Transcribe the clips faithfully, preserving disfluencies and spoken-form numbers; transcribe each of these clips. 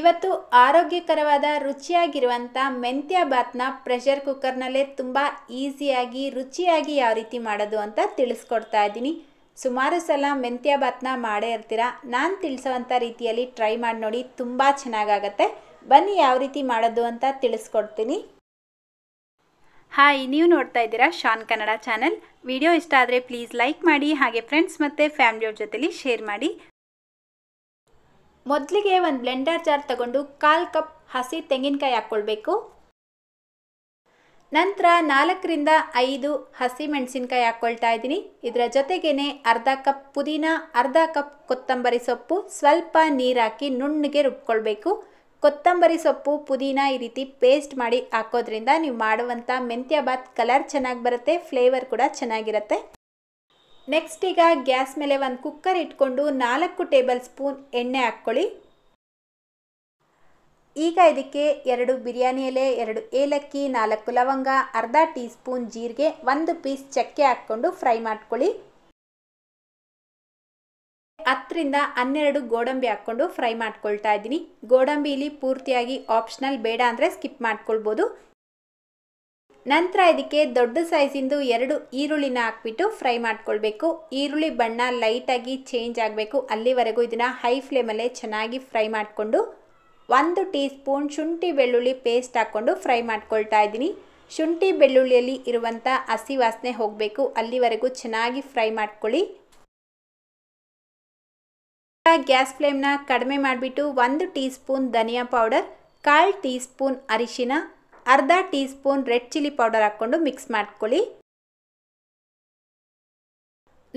ಇವತ್ತು ಆರೋಗ್ಯಕರವಾದ ರುಚಿಯಾಗಿರುವಂತ ಮೆಂತ್ಯ ಬಾತ್ನ ಪ್ರೆಷರ್ ಕುಕ್ಕರ್ನಲ್ಲೇ ತುಂಬಾ ಈಸಿಯಾಗಿ ರುಚಿಯಾಗಿ ಯಾವ ರೀತಿ ಮಾಡೋದು ಅಂತ ತಿಳಿಸ್ಕೊಡ್ತಾ ಇದ್ದೀನಿ. ಸುಮಾರು ಸಲ ಮೆಂತ್ಯ ಬಾತ್ನ ಮಾಡೇ ಇರ್ತೀರಾ, ನಾನು ತಿಳಿಸೋವಂಥ ರೀತಿಯಲ್ಲಿ ಟ್ರೈ ಮಾಡಿ ನೋಡಿ, ತುಂಬ ಚೆನ್ನಾಗಾಗತ್ತೆ. ಬನ್ನಿ ಯಾವ ರೀತಿ ಮಾಡೋದು ಅಂತ ತಿಳಿಸ್ಕೊಡ್ತೀನಿ. ಹಾಯ್, ನೀವು ನೋಡ್ತಾ ಇದ್ದೀರಾ ಶಾನ್ ಕನ್ನಡ ಚಾನಲ್. ವಿಡಿಯೋ ಇಷ್ಟ ಆದರೆ ಪ್ಲೀಸ್ ಲೈಕ್ ಮಾಡಿ, ಹಾಗೆ ಫ್ರೆಂಡ್ಸ್ ಮತ್ತು ಫ್ಯಾಮಿಲಿಯವ್ರ ಜೊತೆಲಿ ಶೇರ್ ಮಾಡಿ. ಮೊದಲಿಗೆ ಒಂದು ಬ್ಲೆಂಡರ್ ಜಾರ್ ತಗೊಂಡು ಕಾಲು ಕಪ್ ಹಸಿ ತೆಂಗಿನಕಾಯಿ ಹಾಕ್ಕೊಳ್ಬೇಕು. ನಂತರ ನಾಲ್ಕರಿಂದ ಐದು ಹಸಿ ಮೆಣಸಿನಕಾಯಿ ಹಾಕ್ಕೊಳ್ತಾ ಇದ್ದೀನಿ. ಇದರ ಜೊತೆಗೇನೆ ಅರ್ಧ ಕಪ್ ಪುದೀನ, ಅರ್ಧ ಕಪ್ ಕೊತ್ತಂಬರಿ ಸೊಪ್ಪು, ಸ್ವಲ್ಪ ನೀರು ಹಾಕಿ ನುಣ್ಣಗೆ ರುಬ್ಕೊಳ್ಬೇಕು. ಕೊತ್ತಂಬರಿ ಸೊಪ್ಪು ಪುದೀನ ಈ ರೀತಿ ಪೇಸ್ಟ್ ಮಾಡಿ ಹಾಕೋದ್ರಿಂದ ನೀವು ಮಾಡುವಂಥ ಮೆಂತ್ಯ ಬಾತ್ ಕಲರ್ ಚೆನ್ನಾಗಿ ಬರುತ್ತೆ, ಫ್ಲೇವರ್ ಕೂಡ ಚೆನ್ನಾಗಿರುತ್ತೆ. ನೆಕ್ಸ್ಟ್ ಈಗ ಗ್ಯಾಸ್ ಮೇಲೆ ಒಂದು ಕುಕ್ಕರ್ ಇಟ್ಕೊಂಡು ನಾಲ್ಕು ಟೇಬಲ್ ಸ್ಪೂನ್ ಎಣ್ಣೆ ಹಾಕ್ಕೊಳ್ಳಿ. ಈಗ ಇದಕ್ಕೆ ಎರಡು ಬಿರಿಯಾನಿ ಎಲೆ, ಎರಡು ಏಲಕ್ಕಿ, ನಾಲ್ಕು ಲವಂಗ, ಅರ್ಧ ಟೀ ಸ್ಪೂನ್ ಜೀರಿಗೆ, ಒಂದು ಪೀಸ್ ಚಕ್ಕೆ ಹಾಕ್ಕೊಂಡು ಫ್ರೈ ಮಾಡ್ಕೊಳ್ಳಿ. ಹತ್ತರಿಂದ ಹನ್ನೆರಡು ಗೋಡಂಬಿ ಹಾಕ್ಕೊಂಡು ಫ್ರೈ ಮಾಡ್ಕೊಳ್ತಾ ಇದ್ದೀನಿ. ಗೋಡಂಬಿ ಇಲ್ಲಿ ಪೂರ್ತಿಯಾಗಿ ಆಪ್ಷನಲ್, ಬೇಡ ಅಂದರೆ ಸ್ಕಿಪ್ ಮಾಡ್ಕೊಳ್ಬೋದು. ನಂತರ ಇದಕ್ಕೆ ದೊಡ್ಡ ಸೈಜಿಂದು ಎರಡು ಈರುಳ್ಳಿನ ಹಾಕ್ಬಿಟ್ಟು ಫ್ರೈ ಮಾಡ್ಕೊಳ್ಬೇಕು. ಈರುಳ್ಳಿ ಬಣ್ಣ ಲೈಟಾಗಿ ಚೇಂಜ್ ಆಗಬೇಕು, ಅಲ್ಲಿವರೆಗೂ ಇದನ್ನು ಹೈ ಫ್ಲೇಮಲ್ಲೇ ಚೆನ್ನಾಗಿ ಫ್ರೈ ಮಾಡಿಕೊಂಡು ಒಂದು ಟೀ ಸ್ಪೂನ್ ಶುಂಠಿ ಬೆಳ್ಳುಳ್ಳಿ ಪೇಸ್ಟ್ ಹಾಕ್ಕೊಂಡು ಫ್ರೈ ಮಾಡ್ಕೊಳ್ತಾ ಇದ್ದೀನಿ. ಶುಂಠಿ ಬೆಳ್ಳುಳ್ಳಿಯಲ್ಲಿ ಇರುವಂಥ ಹಸಿ ವಾಸನೆ ಹೋಗಬೇಕು, ಅಲ್ಲಿವರೆಗೂ ಚೆನ್ನಾಗಿ ಫ್ರೈ ಮಾಡ್ಕೊಳ್ಳಿ. ಗ್ಯಾಸ್ ಫ್ಲೇಮ್ನ ಕಡಿಮೆ ಮಾಡಿಬಿಟ್ಟು ಒಂದು ಟೀ ಸ್ಪೂನ್ ಧನಿಯಾ ಪೌಡರ್, ಕಾಲು ಟೀ ಸ್ಪೂನ್ ಅರಿಶಿನ, ಅರ್ಧ teaspoon red chilli powder ಹಾಕ್ಕೊಂಡು ಮಿಕ್ಸ್ ಮಾಡ್ಕೊಳ್ಳಿ.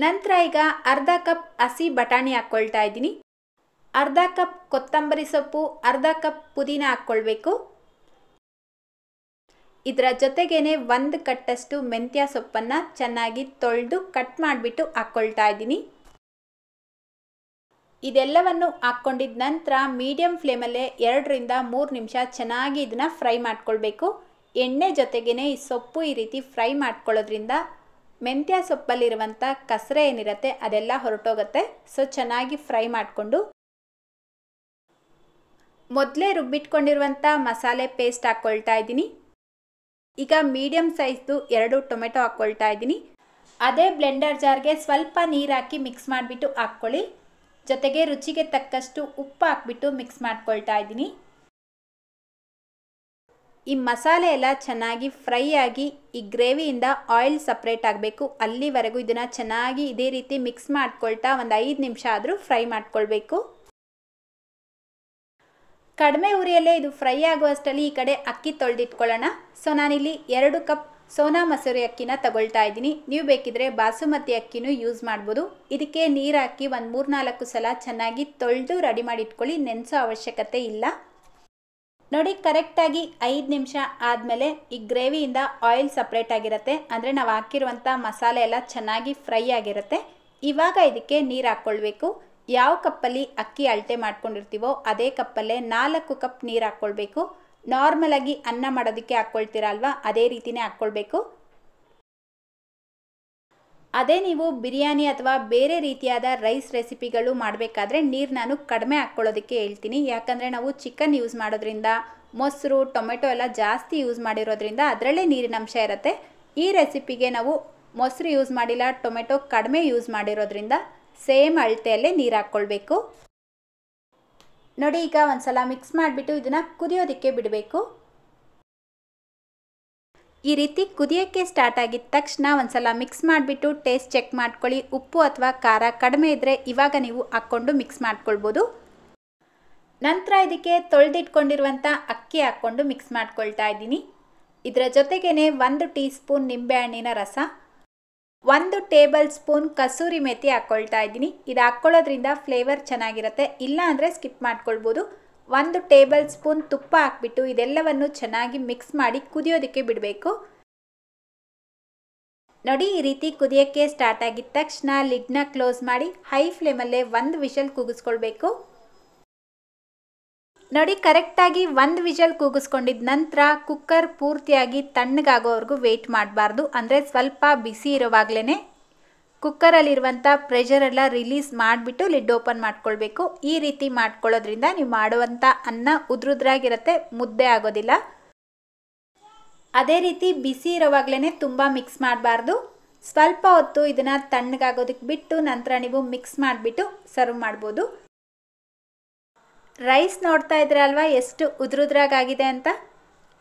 ನಂತರ ಈಗ ಅರ್ಧ ಕಪ್ ಹಸಿ ಬಟಾಣಿ ಹಾಕ್ಕೊಳ್ತಾ ಇದ್ದೀನಿ. ಅರ್ಧ ಕಪ್ ಕೊತ್ತಂಬರಿ ಸೊಪ್ಪು, ಅರ್ಧ ಕಪ್ ಪುದೀನ ಹಾಕ್ಕೊಳ್ಬೇಕು. ಇದರ ಜೊತೆಗೇನೆ ಒಂದು ಕಟ್ಟಷ್ಟು ಮೆಂತ್ಯ ಸೊಪ್ಪನ್ನು ಚೆನ್ನಾಗಿ ತೊಳೆದು ಕಟ್ ಮಾಡಿಬಿಟ್ಟು ಹಾಕ್ಕೊಳ್ತಾ ಇದ್ದೀನಿ. ಇದೆಲ್ಲವನ್ನು ಹಾಕ್ಕೊಂಡಿದ ನಂತರ ಮೀಡಿಯಂ ಫ್ಲೇಮಲ್ಲೇ ಎರಡರಿಂದ ಮೂರು ನಿಮಿಷ ಚೆನ್ನಾಗಿ ಇದನ್ನು ಫ್ರೈ ಮಾಡ್ಕೊಳ್ಬೇಕು. ಎಣ್ಣೆ ಜೊತೆಗೇ ಈ ಸೊಪ್ಪು ಈ ರೀತಿ ಫ್ರೈ ಮಾಡ್ಕೊಳ್ಳೋದ್ರಿಂದ ಮೆಂತ್ಯ ಸೊಪ್ಪಲ್ಲಿರುವಂಥ ಕಸರೆ ಏನಿರುತ್ತೆ ಅದೆಲ್ಲ ಹೊರಟೋಗುತ್ತೆ. ಸೊ ಚೆನ್ನಾಗಿ ಫ್ರೈ ಮಾಡಿಕೊಂಡು ಮೊದಲೇ ರುಬ್ಬಿಟ್ಕೊಂಡಿರುವಂಥ ಮಸಾಲೆ ಪೇಸ್ಟ್ ಹಾಕ್ಕೊಳ್ತಾ ಇದ್ದೀನಿ. ಈಗ ಮೀಡಿಯಂ ಸೈಜ್ದು ಎರಡು ಟೊಮೆಟೊ ಹಾಕ್ಕೊಳ್ತಾ ಇದ್ದೀನಿ. ಅದೇ ಬ್ಲೆಂಡರ್ ಜಾರ್ಗೆ ಸ್ವಲ್ಪ ನೀರು ಹಾಕಿ ಮಿಕ್ಸ್ ಮಾಡಿಬಿಟ್ಟು ಹಾಕ್ಕೊಳ್ಳಿ. ಜೊತೆಗೆ ರುಚಿಗೆ ತಕ್ಕಷ್ಟು ಉಪ್ಪು ಹಾಕ್ಬಿಟ್ಟು ಮಿಕ್ಸ್ ಮಾಡ್ಕೊಳ್ತಾ ಇದ್ದೀನಿ. ಈ ಮಸಾಲೆ ಎಲ್ಲ ಚೆನ್ನಾಗಿ ಫ್ರೈ ಆಗಿ ಈ ಗ್ರೇವಿಯಿಂದ ಆಯಿಲ್ ಸಪ್ರೇಟ್ ಆಗಬೇಕು, ಅಲ್ಲಿವರೆಗೂ ಇದನ್ನು ಚೆನ್ನಾಗಿ ಇದೇ ರೀತಿ ಮಿಕ್ಸ್ ಮಾಡ್ಕೊಳ್ತಾ ಒಂದು ಐದು ನಿಮಿಷ ಆದರೂ ಫ್ರೈ ಮಾಡ್ಕೊಳ್ಬೇಕು. ಕಡಿಮೆ ಉರಿಯಲ್ಲೇ ಇದು ಫ್ರೈ ಆಗುವಷ್ಟರಲ್ಲಿ ಈ ಕಡೆ ಅಕ್ಕಿ ತೊಳೆದಿಟ್ಕೊಳ್ಳೋಣ. ಸೊ ನಾನಿಲ್ಲಿ ಎರಡು ಕಪ್ ಸೋನಾ ಮಸೂರಿ ಅಕ್ಕಿನ ತಗೊಳ್ತಾ ಇದ್ದೀನಿ. ನೀವು ಬೇಕಿದ್ರೆ ಬಾಸುಮತಿ ಅಕ್ಕಿನೂ ಯೂಸ್ ಮಾಡ್ಬೋದು. ಇದಕ್ಕೆ ನೀರು ಹಾಕಿ ಒಂದು ಮೂರು ನಾಲ್ಕು ಸಲ ಚೆನ್ನಾಗಿ ತೊಳೆದು ರೆಡಿ ಮಾಡಿ ಇಟ್ಕೊಳ್ಳಿ, ನೆನೆಸೋ ಅವಶ್ಯಕತೆ ಇಲ್ಲ. ನೋಡಿ, ಕರೆಕ್ಟಾಗಿ ಐದು ನಿಮಿಷ ಆದಮೇಲೆ ಈ ಗ್ರೇವಿಯಿಂದ ಆಯಿಲ್ ಸಪ್ರೇಟ್ ಆಗಿರುತ್ತೆ, ಅಂದರೆ ನಾವು ಹಾಕಿರುವಂಥ ಮಸಾಲೆ ಎಲ್ಲ ಚೆನ್ನಾಗಿ ಫ್ರೈ ಆಗಿರುತ್ತೆ. ಇವಾಗ ಇದಕ್ಕೆ ನೀರು ಹಾಕ್ಕೊಳ್ಬೇಕು. ಯಾವ ಕಪ್ಪಲ್ಲಿ ಅಕ್ಕಿ ಅಳತೆ ಮಾಡ್ಕೊಂಡಿರ್ತೀವೋ ಅದೇ ಕಪ್ಪಲ್ಲೇ ನಾಲ್ಕು ಕಪ್ ನೀರು ಹಾಕ್ಕೊಳ್ಬೇಕು. ನಾರ್ಮಲಾಗಿ ಅನ್ನ ಮಾಡೋದಕ್ಕೆ ಹಾಕ್ಕೊಳ್ತೀರಲ್ವಾ ಅದೇ ರೀತಿಯೇ ಹಾಕ್ಕೊಳ್ಬೇಕು. ಅದೇ ನೀವು ಬಿರಿಯಾನಿ ಅಥವಾ ಬೇರೆ ರೀತಿಯಾದ ರೈಸ್ ರೆಸಿಪಿಗಳು ಮಾಡಬೇಕಾದ್ರೆ ನೀರು ನಾನು ಕಡಿಮೆ ಹಾಕ್ಕೊಳ್ಳೋದಕ್ಕೆ ಹೇಳ್ತೀನಿ. ಯಾಕಂದರೆ ನಾವು ಚಿಕನ್ ಯೂಸ್ ಮಾಡೋದ್ರಿಂದ, ಮೊಸರು ಟೊಮೆಟೊ ಎಲ್ಲ ಜಾಸ್ತಿ ಯೂಸ್ ಮಾಡಿರೋದ್ರಿಂದ ಅದರಲ್ಲೇ ನೀರಿನ ಅಂಶ ಇರುತ್ತೆ. ಈ ರೆಸಿಪಿಗೆ ನಾವು ಮೊಸರು ಯೂಸ್ ಮಾಡಿಲ್ಲ, ಟೊಮೆಟೊ ಕಡಿಮೆ ಯೂಸ್ ಮಾಡಿರೋದ್ರಿಂದ ಸೇಮ್ ಅಳತೆಯಲ್ಲೇ ನೀರು ಹಾಕ್ಕೊಳ್ಬೇಕು. ನೋಡಿ, ಈಗ ಒಂದು ಸಲ ಮಿಕ್ಸ್ ಮಾಡಿಬಿಟ್ಟು ಇದನ್ನು ಕುದಿಯೋದಕ್ಕೆ ಬಿಡಬೇಕು. ಈ ರೀತಿ ಕುದಿಯೋಕ್ಕೆ ಸ್ಟಾರ್ಟ್ ಆಗಿದ ತಕ್ಷಣ ಒಂದು ಸಲ ಮಿಕ್ಸ್ ಮಾಡಿಬಿಟ್ಟು ಟೇಸ್ಟ್ ಚೆಕ್ ಮಾಡ್ಕೊಳ್ಳಿ. ಉಪ್ಪು ಅಥವಾ ಖಾರ ಕಡಿಮೆ ಇದ್ದರೆ ಇವಾಗ ನೀವು ಹಾಕ್ಕೊಂಡು ಮಿಕ್ಸ್ ಮಾಡ್ಕೊಳ್ಬೋದು. ನಂತರ ಇದಕ್ಕೆ ತೊಳೆದಿಟ್ಕೊಂಡಿರುವಂಥ ಅಕ್ಕಿ ಹಾಕ್ಕೊಂಡು ಮಿಕ್ಸ್ ಮಾಡ್ಕೊಳ್ತಾ ಇದ್ದೀನಿ. ಇದರ ಜೊತೆಗೇ ಒಂದು ಟೀ ಸ್ಪೂನ್ ನಿಂಬೆಹಣ್ಣಿನ ರಸ, ಒಂದು ಟೇಬಲ್ ಸ್ಪೂನ್ ಕಸೂರಿ ಮೆಥಿ ಹಾಕ್ಕೊಳ್ತಾ ಇದ್ದೀನಿ. ಇದು ಹಾಕ್ಕೊಳ್ಳೋದ್ರಿಂದ ಫ್ಲೇವರ್ ಚೆನ್ನಾಗಿರುತ್ತೆ, ಇಲ್ಲ ಅಂದರೆ ಸ್ಕಿಪ್ ಮಾಡ್ಕೊಳ್ಬೋದು. ಒಂದು ಟೇಬಲ್ ಸ್ಪೂನ್ ತುಪ್ಪ ಹಾಕ್ಬಿಟ್ಟು ಇದೆಲ್ಲವನ್ನು ಚೆನ್ನಾಗಿ ಮಿಕ್ಸ್ ಮಾಡಿ ಕುದಿಯೋದಕ್ಕೆ ಬಿಡಬೇಕು. ನೋಡಿ, ಈ ರೀತಿ ಕುದಿಯೋಕ್ಕೆ ಸ್ಟಾರ್ಟ್ ಆಗಿದ ತಕ್ಷಣ ಲಿಡ್ನ ಕ್ಲೋಸ್ ಮಾಡಿ ಹೈ ಫ್ಲೇಮಲ್ಲೇ ಒಂದು ವಿಷಲ್ ಕೂಗಿಸ್ಕೊಳ್ಬೇಕು. ನೋಡಿ, ಕರೆಕ್ಟಾಗಿ ಒಂದು ವಿಷಲ್ ಕೂಗಿಸ್ಕೊಂಡಿದ ನಂತರ ಕುಕ್ಕರ್ ಪೂರ್ತಿಯಾಗಿ ತಣ್ಣಗಾಗೋವರೆಗೂ ವೆಯ್ಟ್ ಮಾಡಬಾರ್ದು, ಅಂದರೆ ಸ್ವಲ್ಪ ಬಿಸಿ ಇರೋವಾಗಲೇ ಕುಕ್ಕರಲ್ಲಿರುವಂತ ಪ್ರೆಷರ್ ಎಲ್ಲ ರಿಲೀಸ್ ಮಾಡಿಬಿಟ್ಟು ಲಿಡ್ ಓಪನ್ ಮಾಡ್ಕೊಳ್ಬೇಕು. ಈ ರೀತಿ ಮಾಡ್ಕೊಳ್ಳೋದ್ರಿಂದ ನೀವು ಮಾಡುವಂತ ಅನ್ನ ಉದ್ರುದ್ರಾಗಿರುತ್ತೆ, ಮುದ್ದೆ ಆಗೋದಿಲ್ಲ. ಅದೇ ರೀತಿ ಬಿಸಿ ಇರುವಾಗಲೇ ತುಂಬ ಮಿಕ್ಸ್ ಮಾಡಬಾರ್ದು. ಸ್ವಲ್ಪ ಹೊತ್ತು ಇದನ್ನ ತಣ್ಣಗಾಗೋದಕ್ಕೆ ಬಿಟ್ಟು ನಂತರ ನೀವು ಮಿಕ್ಸ್ ಮಾಡಿಬಿಟ್ಟು ಸರ್ವ್ ಮಾಡ್ಬೋದು. ರೈಸ್ ನೋಡ್ತಾ ಇದ್ರೆ ಅಲ್ವಾ ಎಷ್ಟು ಉದ್ರುದ್ರಾಗಿದೆ ಅಂತ.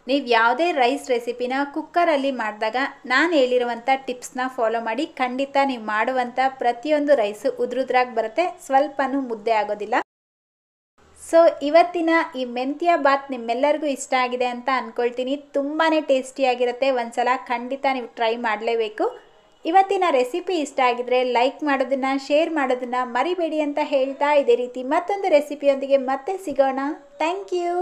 ನೀವು ಯಾವುದೇ ರೈಸ್ ರೆಸಿಪಿನ ಕುಕ್ಕರಲ್ಲಿ ಮಾಡಿದಾಗ ನಾನು ಹೇಳಿರುವಂಥ ಟಿಪ್ಸ್ನ ಫಾಲೋ ಮಾಡಿ, ಖಂಡಿತ ನೀವು ಮಾಡುವಂಥ ಪ್ರತಿಯೊಂದು ರೈಸು ಉದ್ರುದ್ರಾಗಿ ಬರುತ್ತೆ, ಸ್ವಲ್ಪನೂ ಮುದ್ದೆ ಆಗೋದಿಲ್ಲ. ಸೊ ಇವತ್ತಿನ ಈ ಮೆಂತ್ಯ ಬಾತ್ ನಿಮ್ಮೆಲ್ಲರಿಗೂ ಇಷ್ಟ ಆಗಿದೆ ಅಂತ ಅಂದ್ಕೊಳ್ತೀನಿ. ತುಂಬಾ ಟೇಸ್ಟಿಯಾಗಿರುತ್ತೆ, ಒಂದು ಸಲ ಖಂಡಿತ ನೀವು ಟ್ರೈ ಮಾಡಲೇಬೇಕು. ಇವತ್ತಿನ ರೆಸಿಪಿ ಇಷ್ಟ ಆಗಿದ್ರೆ ಲೈಕ್ ಮಾಡೋದನ್ನು, ಶೇರ್ ಮಾಡೋದನ್ನು ಮರಿಬೇಡಿ ಅಂತ ಹೇಳ್ತಾ, ಇದೇ ರೀತಿ ಮತ್ತೊಂದು ರೆಸಿಪಿಯೊಂದಿಗೆ ಮತ್ತೆ ಸಿಗೋಣ. Thank you.